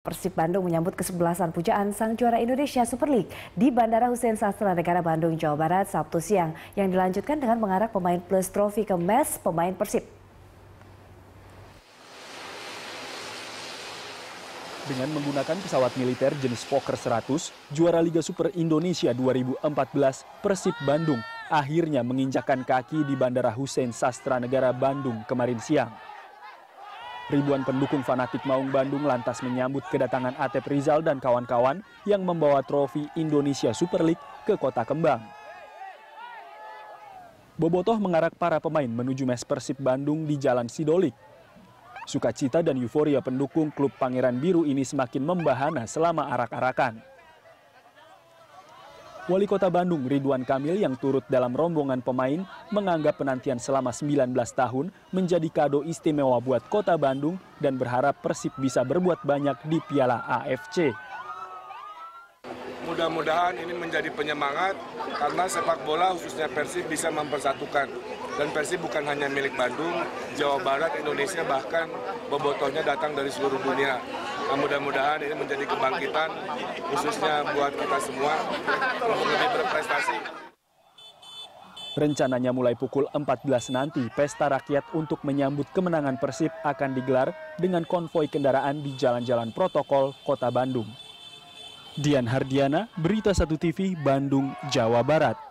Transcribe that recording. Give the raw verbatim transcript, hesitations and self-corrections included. Persib Bandung menyambut kesebelasan pujaan sang juara Indonesia Super League di Bandara Husein Sastranegara Bandung, Jawa Barat, Sabtu siang yang dilanjutkan dengan mengarak pemain plus trofi ke mes pemain Persib. Dengan menggunakan pesawat militer jenis Fokker seratus, juara Liga Super Indonesia dua ribu empat belas Persib Bandung akhirnya menginjakkan kaki di Bandara Husein Sastranegara Bandung kemarin siang. Ribuan pendukung fanatik Maung Bandung lantas menyambut kedatangan Atep Rizal dan kawan-kawan yang membawa trofi Indonesia Super League ke Kota Kembang. Bobotoh mengarak para pemain menuju mes Persib Bandung di Jalan Sidolik. Sukacita dan euforia pendukung klub Pangeran Biru ini semakin membahana selama arak-arakan. Wali Kota Bandung Ridwan Kamil yang turut dalam rombongan pemain menganggap penantian selama sembilan belas tahun menjadi kado istimewa buat Kota Bandung dan berharap Persib bisa berbuat banyak di Piala A F C. Mudah-mudahan ini menjadi penyemangat karena sepak bola khususnya Persib bisa mempersatukan. Dan Persib bukan hanya milik Bandung, Jawa Barat, Indonesia, bahkan bobotohnya datang dari seluruh dunia. Nah, mudah-mudahan ini menjadi kebangkitan khususnya buat kita semua untuk lebih berprestasi. Rencananya mulai pukul empat belas nanti, pesta rakyat untuk menyambut kemenangan Persib akan digelar dengan konvoi kendaraan di jalan-jalan protokol Kota Bandung. Dian Hardiana, Berita Satu T V, Bandung, Jawa Barat.